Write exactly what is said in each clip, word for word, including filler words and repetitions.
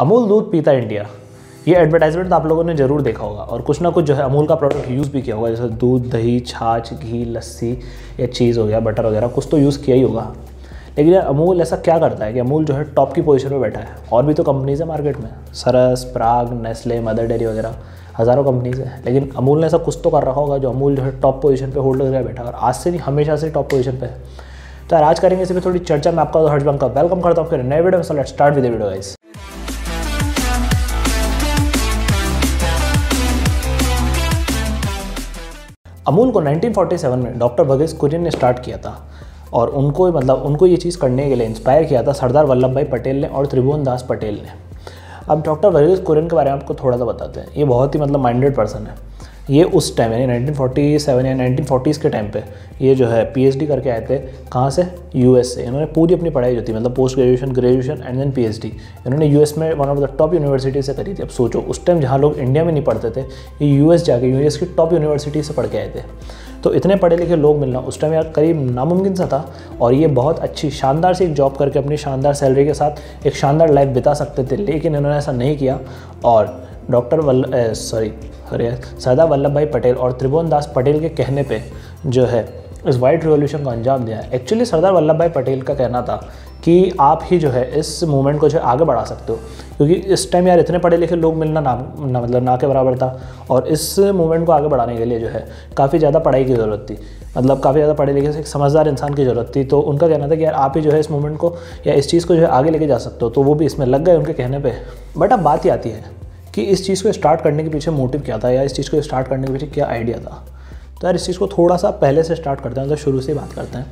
अमूल दूध पीता इंडिया, ये एडवर्टाइजमेंट तो आप लोगों ने जरूर देखा होगा और कुछ ना कुछ जो है अमूल का प्रोडक्ट यूज़ भी किया होगा, जैसे दूध, दही, छाछ, घी, लस्सी या चीज़ हो गया, बटर वगैरह कुछ तो यूज़ किया ही होगा। लेकिन यार अमूल ऐसा क्या करता है कि अमूल जो है टॉप की पोजीशन में बैठा है? और भी तो कंपनीज है मार्केट में, Saras, Parag, Nestle, Mother Dairy वगैरह हज़ारों कंपनीज है, लेकिन अमूल ने ऐसा कुछ तो कर रखा होगा जो अमूल जो है टॉप पोजीशन पे होल्ड करके बैठा है और आज से नहीं हमेशा से टॉप पोजीशन पे है। तो यार आज करेंगे इसी पर थोड़ी चर्चा। मैं आपका हर्ष बंग का वेलकम करता हूँ फिर नए वीडियो में। Let's start with the video guys. Amul को नाइनटीन फोर्टी सेवन में डॉक्टर वर्गीज़ कुरियन ने स्टार्ट किया था और उनको मतलब उनको ये चीज़ करने के लिए इंस्पायर किया था सरदार वल्लभ भाई पटेल ने और त्रिभुवन दास पटेल ने। अब डॉक्टर वर्गीज़ कुरियन के बारे में आपको थोड़ा सा बताते हैं। ये बहुत ही मतलब माइंडेड पर्सन है। ये उस टाइम यानी नाइनटीन फोर्टी सेवन या नाइनटीन फोर्टीज़ के टाइम पे ये जो है पीएचडी करके आए थे। कहाँ से? यूएस से। इन्होंने पूरी अपनी पढ़ाई जो थी मतलब post graduation, graduation and then PhD इन्होंने यूएस में one of the top university से करी थी। अब सोचो उस टाइम जहाँ लोग इंडिया में नहीं पढ़ते थे ये यूएस जाके यूएस की टॉप यूनिवर्सिटी से पढ़ के आए थे। तो इतने पढ़े लिखे लोग मिलना उस टाइम यार करीब नामुमकिन सा था और ये बहुत अच्छी शानदार सी एक जॉब करके अपनी शानदार सैलरी के साथ एक शानदार लाइफ बिता सकते थे, लेकिन इन्होंने ऐसा नहीं किया और डॉक्टर वल्ल sorry sorry Sardar Vallabhbhai Patel और त्रिभुवन दास पटेल के कहने पे जो है इस वाइट रिवॉल्यूशन को अंजाम दिया। एक्चुअली सरदार वल्लभ भाई पटेल का कहना था कि आप ही जो है इस मूवमेंट को जो है आगे बढ़ा सकते हो, क्योंकि इस टाइम यार इतने पढ़े लिखे लोग मिलना ना, ना मतलब ना के बराबर था और इस मूवमेंट को आगे बढ़ाने के लिए जो है काफ़ी ज़्यादा पढ़ाई की ज़रूरत थी, मतलब काफ़ी ज़्यादा पढ़े लिखे से एक समझदार इंसान की ज़रूरत थी। तो उनका कहना था कि यार आप ही जो है इस मूवमेंट को या इस चीज़ को जो है आगे लेके जा सकते हो। तो वो भी इसमें लग गए उनके कहने पर। बट अब बात ही आती है कि इस चीज़ को स्टार्ट करने के पीछे मोटिव क्या था या इस चीज़ को स्टार्ट करने के पीछे क्या आइडिया था। तो यार इस चीज़ को थोड़ा सा पहले से स्टार्ट करते हैं, मतलब तो शुरू से बात करते हैं।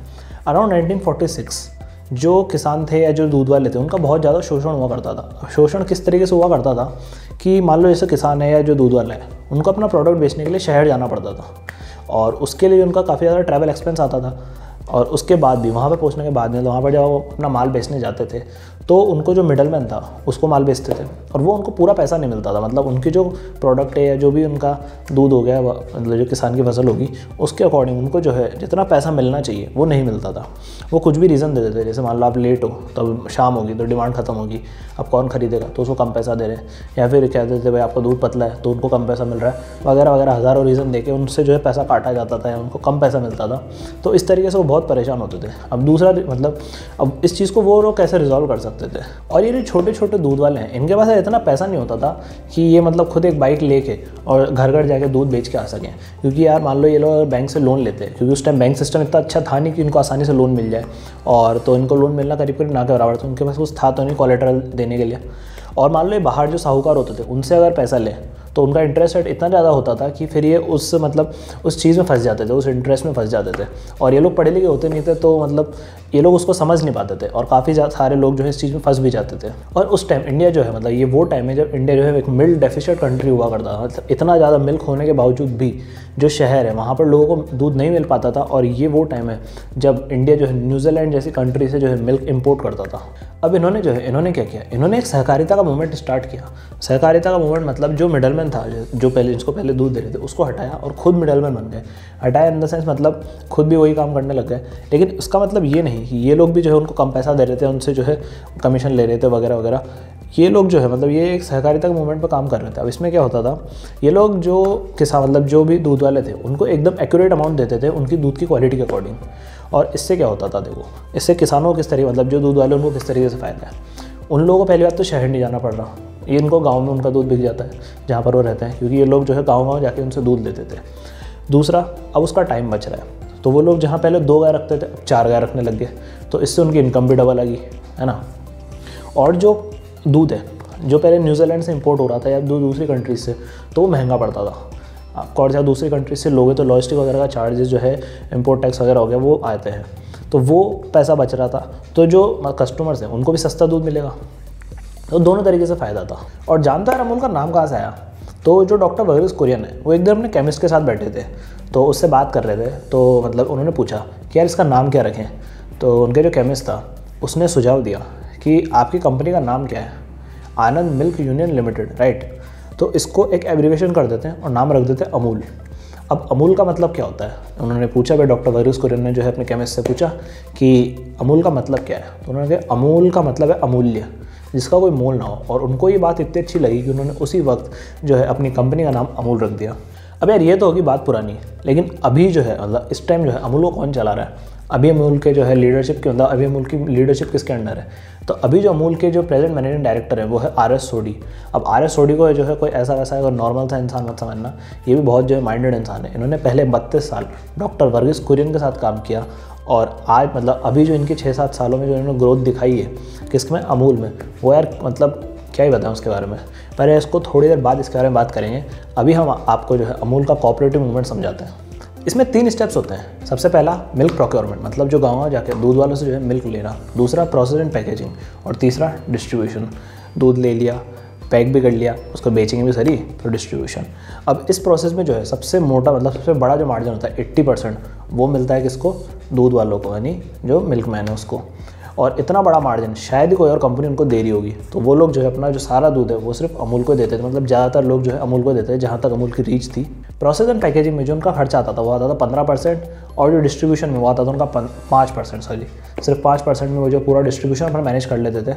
अराउंड नाइनटीन फोर्टी सिक्स जो किसान थे या जो दूध वाले थे उनका बहुत ज़्यादा शोषण हुआ करता था। शोषण किस तरीके से हुआ करता था कि मान लो जैसे किसान है या जो दूध वाला है उनको अपना प्रोडक्ट बेचने के लिए शहर जाना पड़ता था और उसके लिए उनका काफ़ी ज़्यादा ट्रैवल एक्सपेंस आता था और उसके बाद भी वहाँ पर पहुँचने के बाद में तो वहाँ पर जब वो अपना माल बेचने जाते थे तो उनको जो मिडलमैन था उसको माल बेचते थे और वो उनको पूरा पैसा नहीं मिलता था, मतलब उनकी जो प्रोडक्ट है या जो भी उनका दूध हो गया मतलब जो किसान की फसल होगी उसके अकॉर्डिंग उनको जो है जितना पैसा मिलना चाहिए वो नहीं मिलता था। वो कुछ भी रीज़न दे देते थे, जैसे मान लो आप लेट हो तो शाम होगी तो डिमांड खत्म होगी, अब कौन खरीदेगा तो उसको कम पैसा दे रहे हैं, या फिर कह देते थे भाई आपका दूध पतला है तो उनको कम पैसा मिल रहा है वगैरह वगैरह। हज़ारों रीज़न दे के उनसे जो है पैसा काटा जाता था या उनको कम पैसा मिलता था। तो इस तरीके से वो बहुत परेशान होते थे। अब दूसरा मतलब अब इस चीज़ को वो लोग कैसे रिजॉल्व कर सकते थे? और ये जो छोटे छोटे दूध वाले हैं इनके पास इतना पैसा नहीं होता था कि ये मतलब खुद एक बाइक लेके और घर घर जाके दूध बेच के आ सकें, क्योंकि यार मान लो ये लोग बैंक से लोन लेते हैं, क्योंकि उस टाइम बैंक सिस्टम इतना अच्छा था नहीं कि इनको आसानी से लोन मिल जाए और तो इनको लोन मिलना करीब करीब ना के बराबर था। उनके पास कुछ था तो नहीं कोलेटरल देने के लिए। और मान लो ये बाहर जो साहूकार होते थे उनसे अगर पैसा लें तो उनका इंटरेस्ट रेट इतना ज़्यादा होता था कि फिर ये उस मतलब उस चीज़ में फंस जाते थे, उस इंटरेस्ट में फंस जाते थे और ये लोग पढ़े लिखे होते नहीं थे तो मतलब ये लोग उसको समझ नहीं पाते थे और काफ़ी सारे लोग जो है इस चीज़ में फंस भी जाते थे। और उस टाइम इंडिया जो है मतलब ये वो टाइम है जब इंडिया जो है एक मिल्क डेफिशिएंट कंट्री हुआ करता था, मतलब इतना ज़्यादा मिल्क होने के बावजूद भी जो शहर है वहाँ पर लोगों को दूध नहीं मिल पाता था। और ये वो टाइम है जब इंडिया जो है न्यूजीलैंड जैसी कंट्री से जो है मिल्क इम्पोर्ट करता था। अब इन्होंने जो है इन्होंने क्या किया, इन्होंने एक सहकारिता का मूवमेंट स्टार्ट किया। सहकारिता का मूवमेंट मतलब जो मिडल था जो पहले जिसको पहले दूध दे रहे थे उसको हटाया और खुद मिडलमैन बन गए। हटाया इन द सेंस मतलब खुद भी वही काम करने लग गए, लेकिन इसका मतलब ये नहीं कि ये लोग भी जो है उनको कम पैसा दे रहे थे, उनसे जो है कमीशन ले रहे थे वगैरह वगैरह। ये लोग जो है मतलब ये एक सहकारिता के मूवमेंट पर काम कर रहे थे। अब इसमें क्या होता था, ये लोग जो किसान मतलब जो भी दूध वाले थे उनको एकदम एक्यूरेट अमाउंट देते थे उनकी दूध की क्वालिटी के अकॉर्डिंग। और इससे क्या होता था, देखो इससे किसानों किस तरीके मतलब जो दूध वाले उनको किस तरीके से फ़ायदा है। उन लोगों को पहली बात तो शहर नहीं जाना पड़ रहा, ये इनको गांव में उनका दूध बिक जाता है जहाँ पर वो रहते हैं, क्योंकि ये लोग जो है गांव गांव जाके उनसे दूध लेते थे। दूसरा, अब उसका टाइम बच रहा है तो वो लोग जहाँ पहले दो गाय रखते थे अब चार गाय रखने लग गए, तो इससे उनकी इनकम भी डबल आ गई, है ना। और जो दूध है जो पहले न्यूजीलैंड से इम्पोर्ट हो रहा था या दूध दूसरी कंट्रीज से तो वो महंगा पड़ता था आपको, और जहाँ दूसरी कंट्रीज से लोगे तो लॉजिस्टिक वगैरह का चार्जेस जो है इम्पोर्ट टैक्स वगैरह हो गया वो आते हैं, तो वो पैसा बच रहा था तो जो कस्टमर्स हैं उनको भी सस्ता दूध मिलेगा। तो दोनों तरीके से फ़ायदा था। और जानता है अमूल का नाम कहाँ से आया? तो जो डॉक्टर वर्गीज़ कुरियन है वो एकदम अपने केमिस्ट के साथ बैठे थे तो उससे बात कर रहे थे, तो मतलब उन्होंने पूछा कि यार इसका नाम क्या रखें, तो उनके जो केमिस्ट था उसने सुझाव दिया कि आपकी कंपनी का नाम क्या है, Anand milk union limited, right, तो इसको एक एब्रिवेशन कर देते हैं और नाम रख देते हैं अमूल। अब अमूल का मतलब क्या होता है उन्होंने पूछा, भाई डॉक्टर वर्गीज़ कुरियन ने जो है अपने केमिस्ट से पूछा कि अमूल का मतलब क्या है, तो उन्होंने कहा अमूल का मतलब है अमूल्य, जिसका कोई मोल ना हो, और उनको ये बात इतनी अच्छी लगी कि उन्होंने उसी वक्त जो है अपनी कंपनी का नाम अमूल रख दिया। अब यार ये तो होगी बात पुरानी, लेकिन अभी जो है मतलब इस टाइम जो है अमूल को कौन चला रहा है? अभी अमूल के जो है लीडरशिप के अंदर, अभी अमूल की लीडरशिप किसके अंडर है? तो अभी जो अमूल के जो प्रेजेंट मैनेजिंग डायरेक्टर है वो है आर एस सोढी। अब आर एस सोढी को जो है कोई ऐसा वैसा है नॉर्मल सा इंसान मत समझना, ये भी बहुत जो है माइंडेड इंसान है। इन्होंने पहले बत्तीस साल डॉक्टर वर्गीज़ कुरियन के साथ काम किया, और आज मतलब अभी जो इनके छः सात सालों में जो इन्होंने ग्रोथ दिखाई है किसमें, अमूल में, वो यार मतलब क्या ही बताएं उसके बारे में। पर इसको थोड़ी देर बाद इसके बारे में बात करेंगे। अभी हम आपको जो है अमूल का कॉपरेटिव मूवमेंट समझाते हैं। इसमें तीन स्टेप्स होते हैं। सबसे पहला मिल्क प्रोक्योरमेंट, मतलब जो गाँव जाके दूध वालों से जो है मिल्क लेना। दूसरा प्रोसेस एंड पैकेजिंग, और तीसरा डिस्ट्रीब्यूशन। दूध ले लिया, पैक भी कर लिया, उसको बेचेंगे भी सही, फिर डिस्ट्रीब्यूशन। अब इस प्रोसेस में जो है सबसे मोटा मतलब सबसे बड़ा जो मार्जिन होता है अस्सी परसेंट, वो मिलता है किसको? दूध वालों को, यानी जो मिल्क मैन है उसको। और इतना बड़ा मार्जिन शायद ही कोई और कंपनी उनको दे रही होगी, तो वो लोग जो है अपना जो सारा दूध है वो सिर्फ अमूल को देते थे। मतलब ज़्यादातर लोग जो है अमूल को देते थे जहाँ तक अमूल की रीच थी। प्रोसेस एंड पैकेजिंग में जो उनका खर्चा आता था वो आता था पंद्रह परसेंट, और जो डिस्ट्रीब्यूशन में वो आता था उनका पाँच परसेंट, सॉरी सिर्फ पाँच परसेंट में वो जो पूरा डिस्ट्रीब्यूशन अपना मैनेज कर लेते थे।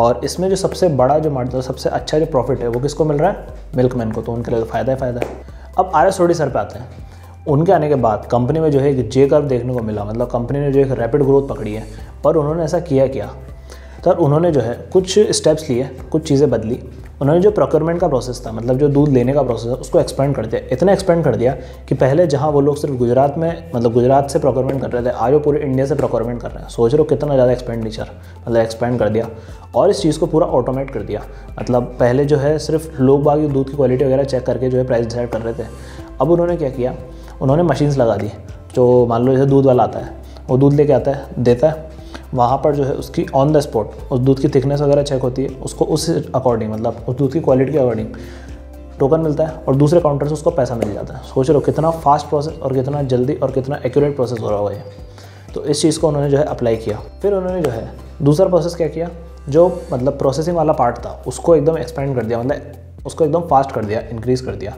और इसमें जो सबसे बड़ा जो मार्जिन, सबसे अच्छा जो प्रॉफिट है वो किसको मिल रहा है? मिल्कमैन को, तो उनके लिए फ़ायदा ही फ़ायदा है। अब आर एस सोढी सर पर आते हैं। उनके आने के बाद कंपनी में जो है एक जे कर्व देखने को मिला, मतलब कंपनी ने जो एक रैपिड ग्रोथ पकड़ी है। पर उन्होंने ऐसा किया क्या? तो उन्होंने जो है कुछ स्टेप्स लिए, कुछ चीज़ें बदली। उन्होंने जो प्रोक्योरमेंट का प्रोसेस था, मतलब जो दूध लेने का प्रोसेस था, उसको एक्सपेंड कर दिया। इतना एक्सपेंड कर दिया कि पहले जहां वो लोग सिर्फ गुजरात में मतलब गुजरात से प्रोक्योरमेंट कर रहे थे, आज वो पूरे इंडिया से प्रोक्योरमेंट कर रहे हैं। सोच रहे हो कितना ज़्यादा एक्सपेंडिचर, मतलब एक्सपेंड कर दिया। और इस चीज़ को पूरा ऑटोमेट कर दिया। मतलब पहले जो है सिर्फ लोग बाग दूध की क्वालिटी वगैरह चेक करके जो है प्राइस डिसाइड कर रहे थे। अब उन्होंने क्या किया, उन्होंने मशीन्स लगा दी। जो मान लो जैसे दूध वाला आता है, वो दूध लेके आता है, देता है, वहाँ पर जो है उसकी ऑन द स्पॉट उस दूध की थिकनेस वगैरह चेक होती है, उसको उस अकॉर्डिंग मतलब उस दूध की क्वालिटी के अकॉर्डिंग टोकन मिलता है, और दूसरे काउंटर से उसको पैसा मिल जाता है। सोच लो कितना फास्ट प्रोसेस और कितना जल्दी और कितना एक्यूरेट प्रोसेस हो रहा हुआ है। तो इस चीज़ को उन्होंने जो है अप्लाई किया। फिर उन्होंने जो है दूसरा प्रोसेस क्या किया, जो मतलब प्रोसेसिंग वाला पार्ट था उसको एकदम एक्सपेंड कर दिया, मतलब उसको एकदम फास्ट कर दिया, इंक्रीज़ कर दिया।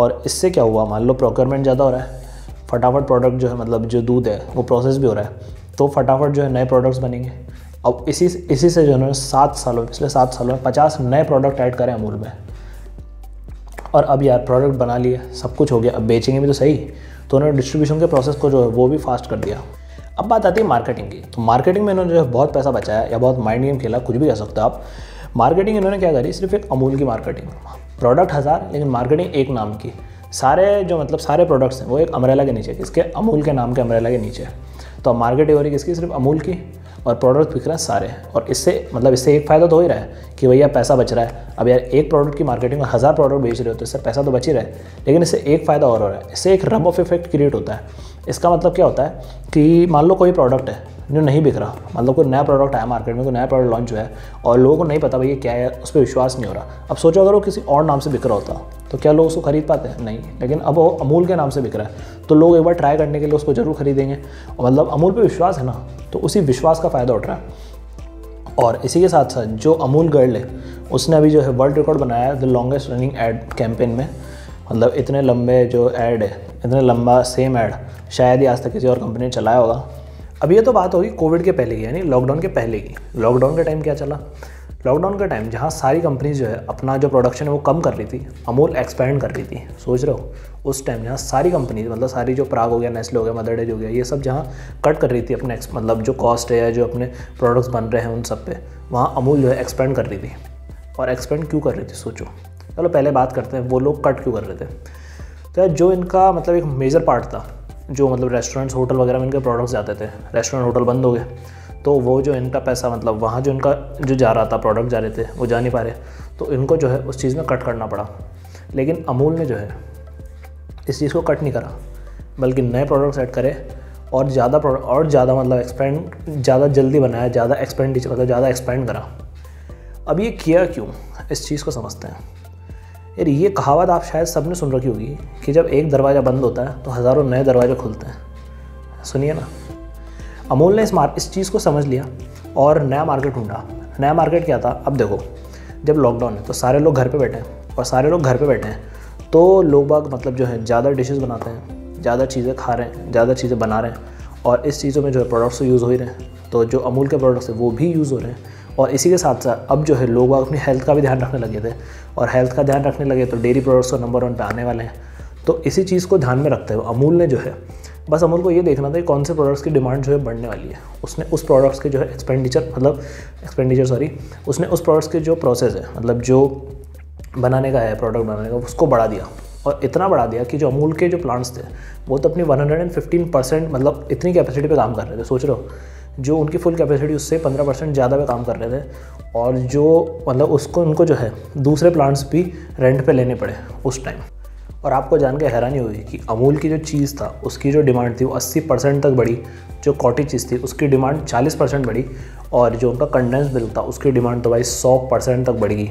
और इससे क्या हुआ, मान लो प्रोक्योरमेंट ज़्यादा हो रहा है, फटाफट प्रोडक्ट जो है मतलब जो दूध है वो प्रोसेस भी हो रहा है, तो फटाफट जो है नए प्रोडक्ट्स बनेंगे। अब इसी इसी से जो है सात सालों पिछले सात सालों में पचास नए प्रोडक्ट ऐड करें अमूल में। और अब यार प्रोडक्ट बना लिए, सब कुछ हो गया, अब बेचेंगे भी तो सही, तो उन्होंने डिस्ट्रीब्यूशन के प्रोसेस को जो है वो भी फास्ट कर दिया। अब बात आती है मार्केटिंग की। तो मार्केटिंग में इन्होंने जो है बहुत पैसा बचाया, या बहुत माइंड गेम खेला, कुछ भी कह सकते हो आप। मार्केटिंग इन्होंने क्या करी, सिर्फ एक अमूल की मार्केटिंग, प्रोडक्ट हज़ार लेकिन मार्केटिंग एक नाम की। सारे जो मतलब सारे प्रोडक्ट्स हैं वो एक अम्ब्रेला के नीचे, इसके अमूल के नाम के अम्ब्रेला के नीचे। तो अब मार्केटिंग हो रही किसकी, सिर्फ अमूल की, और प्रोडक्ट बिक रहे हैं सारे। और इससे मतलब इससे एक फ़ायदा तो हो ही रहा है कि भैया पैसा बच रहा है। अब यार एक प्रोडक्ट की मार्केटिंग में हज़ार प्रोडक्ट बेच रहे हो तो इससे पैसा तो बच ही रहा है, लेकिन इससे एक फ़ायदा और हो रहा है, इससे एक रब ऑफ इफेक्ट क्रिएट होता है। इसका मतलब क्या होता है कि मान लो कोई प्रोडक्ट है जो नहीं बिक रहा, मतलब कोई नया प्रोडक्ट आया मार्केट में, कोई नया प्रोडक्ट लॉन्च हुआ है और लोगों को नहीं पता भाई ये क्या है, उस पर विश्वास नहीं हो रहा। अब सोचो अगर वो किसी और नाम से बिक रहा होता तो क्या लोग उसको खरीद पाते हैं? नहीं। लेकिन अब वो अमूल के नाम से बिक रहा है तो लोग एक बार ट्राई करने के लिए उसको ज़रूर खरीदेंगे, और मतलब अमूल पर विश्वास है ना, तो उसी विश्वास का फ़ायदा उठ रहा है। और इसी के साथ साथ जो अमूल गर्ल है उसने अभी जो है वर्ल्ड रिकॉर्ड बनाया है the longest running ad campaign में। मतलब इतने लंबे जो ऐड है, इतने लंबा सेम ऐड शायद ही आज तक किसी और कंपनी ने चलाया होगा। अब ये तो बात होगी कोविड के पहले की, यानी लॉकडाउन के पहले की। लॉकडाउन के टाइम क्या चला, लॉकडाउन के टाइम जहाँ सारी कंपनीज जो है अपना जो प्रोडक्शन है वो कम कर रही थी, अमूल एक्सपेंड कर रही थी। सोच रहे हो उस टाइम जहाँ सारी कंपनीज मतलब सारी जो पराग हो गया, नेस्ले हो गया, मदर डेरी हो गया, ये सब जहाँ कट कर रही थी अपने मतलब जो कॉस्ट है या जो अपने प्रोडक्ट्स बन रहे हैं उन सब पे, वहाँ अमूल जो है एक्सपेंड कर रही थी। और एक्सपेंड क्यों कर रही थी सोचो। चलो पहले बात करते हैं वो लोग कट क्यों कर रहे थे। तो जो इनका मतलब एक मेजर पार्ट था जो मतलब रेस्टोरेंट्स होटल वगैरह में इनके प्रोडक्ट्स जाते थे, रेस्टोरेंट होटल बंद हो गए तो वो जो इनका पैसा मतलब वहाँ जो इनका जो जा रहा था, प्रोडक्ट जा रहे थे वो जा नहीं पा रहे, तो इनको जो है उस चीज़ में कट करना पड़ा। लेकिन अमूल ने जो है इस चीज़ को कट नहीं करा, बल्कि नए प्रोडक्ट्स ऐड करे और ज़्यादा प्रोडक्ट और ज़्यादा मतलब एक्सपेंड ज़्यादा जल्दी बनाया, ज़्यादा एक्सपेंडिचर मतलब ज़्यादा एक्सपेंड करा। अब ये किया क्यों, इस चीज़ को समझते हैं। यार ये कहावत आप शायद सबने सुन रखी होगी कि जब एक दरवाज़ा बंद होता है तो हज़ारों नए दरवाजे खुलते हैं। सुनिए ना, अमूल ने इस मार्क इस चीज़ को समझ लिया और नया मार्केट ढूंढा। नया मार्केट क्या था, अब देखो जब लॉकडाउन है तो सारे लोग घर पे बैठे हैं, और सारे लोग घर पे बैठे हैं तो लोग बाग मतलब जो है ज़्यादा डिशेस बनाते हैं, ज़्यादा चीज़ें खा रहे हैं, ज़्यादा चीज़ें बना रहे हैं, और इस चीज़ों में जो है प्रोडक्ट्स यूज़ हो ही रहे हैं। तो जो अमूल के प्रोडक्ट्स हैं वो भी यूज़ हो रहे हैं, और इसी के साथ साथ अब जो है लोग अपनी हेल्थ का भी ध्यान रखने लगे थे, और हेल्थ का ध्यान रखने लगे तो डेयरी प्रोडक्ट्स को नंबर वन पे आने वाले हैं। तो इसी चीज़ को ध्यान में रखते हुए अमूल ने जो है बस अमूल को ये देखना था कौन से प्रोडक्ट्स की डिमांड जो है बढ़ने वाली है, उसने उस प्रोडक्ट्स के जो है एक्सपेंडिचर मतलब एक्सपेंडिचर सॉरी उसने उस प्रोडक्ट्स के जो प्रोसेस है मतलब जो बनाने का है प्रोडक्ट बनाने का उसको बढ़ा दिया, और इतना बढ़ा दिया कि जो अमूल के जो प्लांट्स थे वो तो अपनी एक सौ पंद्रह परसेंट मतलब इतनी कैपेसिटी पे काम कर रहे थे। सोच रहे हो जो उनकी फुल कैपेसिटी उससे पंद्रह परसेंट ज़्यादा पे काम कर रहे थे, और जो मतलब उसको उनको जो है दूसरे प्लांट्स भी रेंट पे लेने पड़े उस टाइम। और आपको जान के हैरानी हुई कि अमूल की जो चीज़ था उसकी जो डिमांड थी वो अस्सी परसेंट तक बढ़ी, जो कॉटेज चीज़ थी उसकी डिमांड चालीस परसेंट बढ़ी, और जो उनका कंडेंस मिल्क था उसकी डिमांड तो भाई सौ परसेंट तक बढ़ी।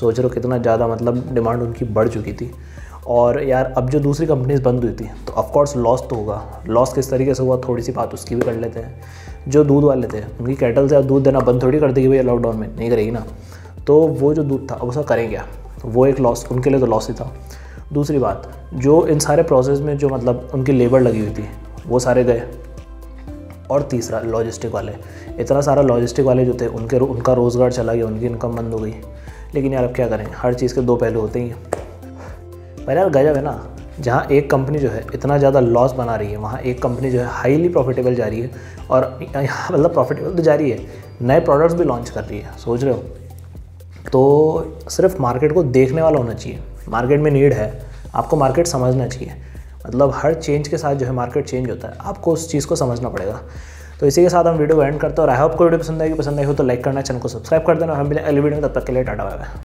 सोच रहे हो कितना ज़्यादा मतलब डिमांड उनकी बढ़ चुकी थी। और यार अब जो दूसरी कंपनीज बंद हुई थी तो ऑफकोर्स लॉस तो होगा। लॉस किस तरीके से हुआ थोड़ी सी बात उसकी भी कर लेते हैं। जो दूध वाले थे उनकी कैटल से आप दूध देना बंद थोड़ी कर देगी भैया, लॉकडाउन में नहीं करेगी ना, तो वो जो दूध था अब उसका करें क्या, वो एक लॉस उनके लिए तो लॉस ही था। दूसरी बात जो इन सारे प्रोसेस में जो मतलब उनकी लेबर लगी हुई थी वो सारे गए, और तीसरा लॉजिस्टिक वाले, इतना सारा लॉजिस्टिक वाले जो थे उनके उनका रोज़गार चला गया, उनकी इनकम बंद हो गई। लेकिन यार अब क्या करें, हर चीज़ के दो पहलू होते ही हैं। पर यार गजब है ना, जहाँ एक कंपनी जो है इतना ज़्यादा लॉस बना रही है वहाँ एक कंपनी जो है हाईली प्रॉफिटेबल जा रही है, और मतलब प्रॉफिटेबल तो जा रही है, नए प्रोडक्ट्स भी लॉन्च कर रही है। सोच रहे हो तो सिर्फ मार्केट को देखने वाला होना चाहिए, मार्केट में नीड है, आपको मार्केट समझना चाहिए। मतलब हर चेंज के साथ जो है मार्केट चेंज होता है, आपको उस चीज़ को समझना पड़ेगा। तो इसी के साथ हम वीडियो को एंड करते हैं, और आई होप आपको वीडियो पसंद आएगी। पसंद आई हो तो लाइक करना, चैनल को सब्सक्राइब कर देना। हम मिले अगली वीडियो में, तब तक के लिए टाटा बाय बाय।